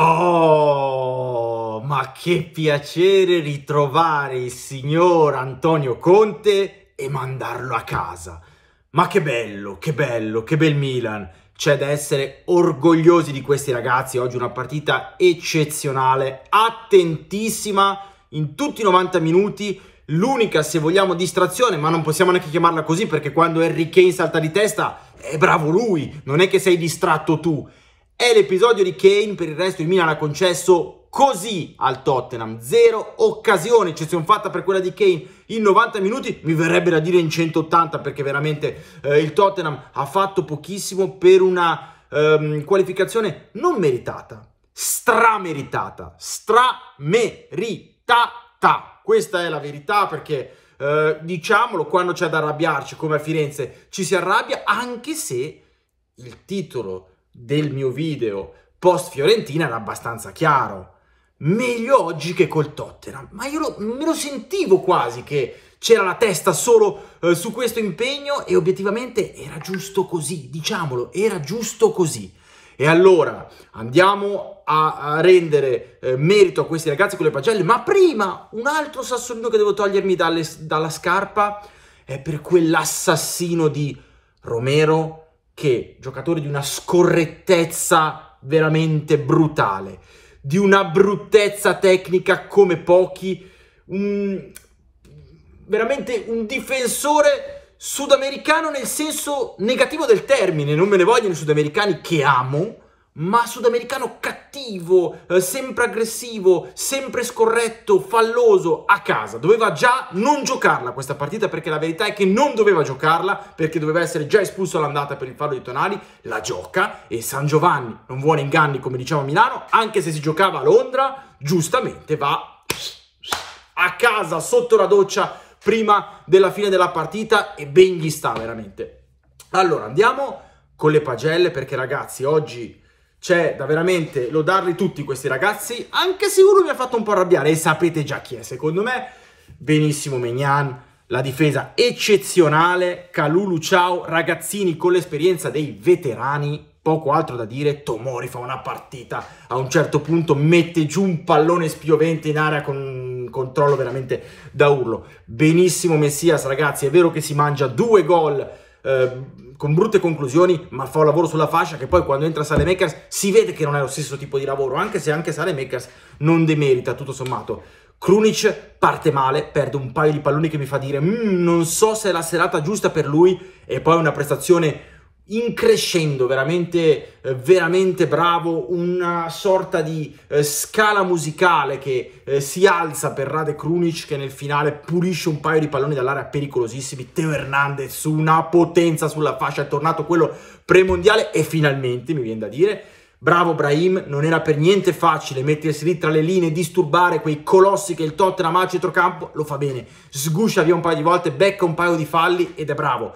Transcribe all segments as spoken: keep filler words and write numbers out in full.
Oh, ma che piacere ritrovare il signor Antonio Conte e mandarlo a casa. Ma che bello, che bello, che bel Milan. C'è da essere orgogliosi di questi ragazzi. Oggi una partita eccezionale, attentissima in tutti i novanta minuti. L'unica, se vogliamo, distrazione, ma non possiamo neanche chiamarla così, perché quando Harry Kane salta di testa è bravo lui, non è che sei distratto tu. È l'episodio di Kane, per il resto il Milan ha concesso così al Tottenham, zero occasione, eccezione fatta per quella di Kane in novanta minuti, mi verrebbe da dire in centottanta, perché veramente eh, il Tottenham ha fatto pochissimo per una ehm, qualificazione non meritata, strameritata, strameritata, questa è la verità, perché eh, diciamolo, quando c'è da arrabbiarci come a Firenze ci si arrabbia, anche se il titolo del mio video post Fiorentina era abbastanza chiaro: meglio oggi che col Tottenham. Ma io lo, me lo sentivo quasi che c'era la testa solo eh, su questo impegno, e obiettivamente era giusto così, diciamolo, era giusto così. E allora andiamo a, a rendere eh, merito a questi ragazzi con le pagelle, ma prima un altro sassolino che devo togliermi dalle, dalla scarpa è per quell'assassino di Romero, che giocatore di una scorrettezza veramente brutale, di una bruttezza tecnica come pochi, un, veramente un difensore sudamericano nel senso negativo del termine, non me ne vogliono i sudamericani che amo, ma sudamericano cattivo, eh, sempre aggressivo, sempre scorretto, falloso, a casa. Doveva già non giocarla questa partita, perché la verità è che non doveva giocarla, perché doveva essere già espulso all'andata per il fallo di Tonali, la gioca, e San Giovanni non vuole inganni, come diciamo a Milano, anche se si giocava a Londra, giustamente va a casa sotto la doccia prima della fine della partita, e ben gli sta veramente. Allora andiamo con le pagelle, perché ragazzi oggi c'è da veramente lodarli tutti questi ragazzi, anche se uno mi ha fatto un po' arrabbiare, e sapete già chi è, secondo me. Benissimo Mignan, la difesa eccezionale, Calulu ciao, ragazzini con l'esperienza dei veterani, poco altro da dire. Tomori fa una partita, a un certo punto mette giù un pallone spiovente in area con un controllo veramente da urlo. Benissimo Messias, ragazzi, è vero che si mangia due gol eh, con brutte conclusioni, ma fa un lavoro sulla fascia che poi quando entra Saelemaekers si vede che non è lo stesso tipo di lavoro, anche se anche Saelemaekers non demerita, tutto sommato. Krunic parte male, perde un paio di palloni che mi fa dire mmm, non so se è la serata giusta per lui, e poi una prestazione increscendo, veramente veramente bravo, una sorta di eh, scala musicale che eh, si alza per Rade Krunic, che nel finale pulisce un paio di palloni dall'area pericolosissimi. Teo Hernandez, una potenza sulla fascia, è tornato quello premondiale, e finalmente mi viene da dire bravo Brahim, non era per niente facile mettersi lì tra le linee, disturbare quei colossi che il Tottenham ha a centrocampo, lo fa bene, sguscia via un paio di volte, becca un paio di falli ed è bravo.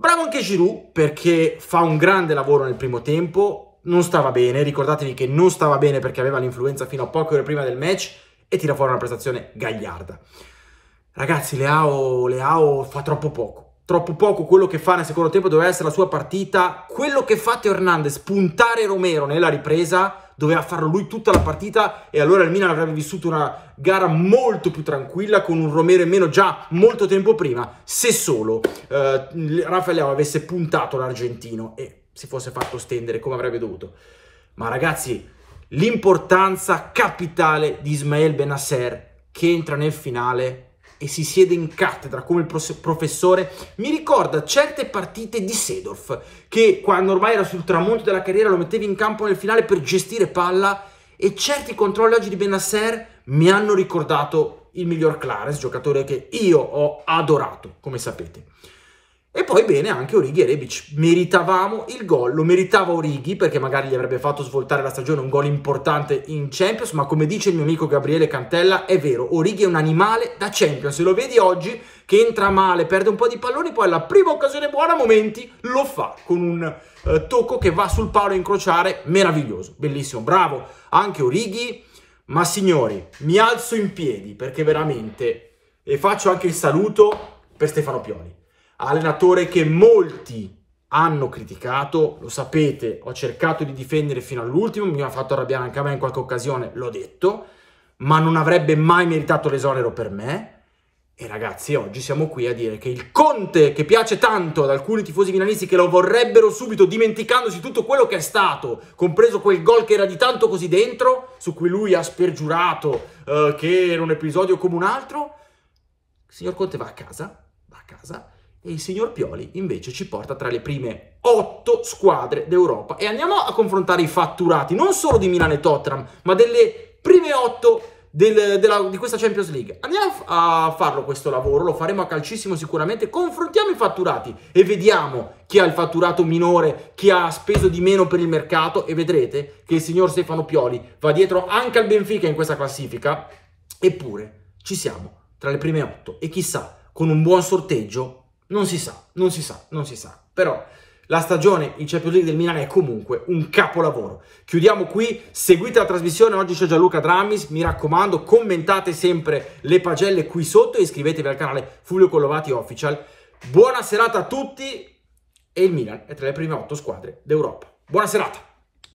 Bravo anche Giroud, perché fa un grande lavoro nel primo tempo, non stava bene, ricordatevi che non stava bene perché aveva l'influenza fino a poche ore prima del match, e tira fuori una prestazione gagliarda. Ragazzi, Leao, Leao fa troppo poco, troppo poco. Quello che fa nel secondo tempo doveva essere la sua partita, quello che fa Teo Hernandez, puntare Romero nella ripresa, doveva farlo lui tutta la partita, e allora il Milan avrebbe vissuto una gara molto più tranquilla, con un Romero in meno già molto tempo prima, se solo eh, Rafael Leao avesse puntato l'argentino e si fosse fatto stendere come avrebbe dovuto. Ma ragazzi, l'importanza capitale di Ismaël Bennacer, che entra nel finale e si siede in cattedra come il professore, mi ricorda certe partite di Seedorf, che quando ormai era sul tramonto della carriera lo mettevi in campo nel finale per gestire palla, e certi controlli oggi di Bennacer mi hanno ricordato il miglior Clarence, giocatore che io ho adorato, come sapete. E poi bene anche Origi e Rebic, meritavamo il gol, lo meritava Origi perché magari gli avrebbe fatto svoltare la stagione, un gol importante in Champions, ma come dice il mio amico Gabriele Cantella, è vero, Origi è un animale da Champions, se lo vedi oggi che entra male, perde un po' di palloni, poi alla prima occasione buona, a momenti, lo fa con un eh, tocco che va sul palo a incrociare, meraviglioso, bellissimo, bravo anche Origi. Ma signori, mi alzo in piedi perché veramente, e faccio anche il saluto per Stefano Pioli, allenatore che molti hanno criticato, lo sapete, ho cercato di difendere fino all'ultimo, mi ha fatto arrabbiare anche a me in qualche occasione, l'ho detto, ma non avrebbe mai meritato l'esonero per me. E ragazzi, oggi siamo qui a dire che il Conte, che piace tanto ad alcuni tifosi milanisti che lo vorrebbero subito, dimenticandosi tutto quello che è stato, compreso quel gol che era di tanto così dentro, su cui lui ha spergiurato eh, che era un episodio come un altro, il signor Conte va a casa, va a casa, e il signor Pioli invece ci porta tra le prime otto squadre d'Europa. E andiamo a confrontare i fatturati, non solo di Milan e Tottenham, ma delle prime otto Del, della, di questa Champions League. Andiamo a farlo questo lavoro, lo faremo a calcissimo sicuramente, confrontiamo i fatturati e vediamo chi ha il fatturato minore, chi ha speso di meno per il mercato, e vedrete che il signor Stefano Pioli va dietro anche al Benfica in questa classifica. Eppure ci siamo tra le prime otto e chissà, con un buon sorteggio, non si sa, non si sa, non si sa, però la stagione in Champions League del Milan è comunque un capolavoro. Chiudiamo qui, seguite la trasmissione, oggi c'è Gianluca Drammis, mi raccomando, commentate sempre le pagelle qui sotto e iscrivetevi al canale Fulvio Collovati Official. Buona serata a tutti, e il Milan è tra le prime otto squadre d'Europa. Buona serata!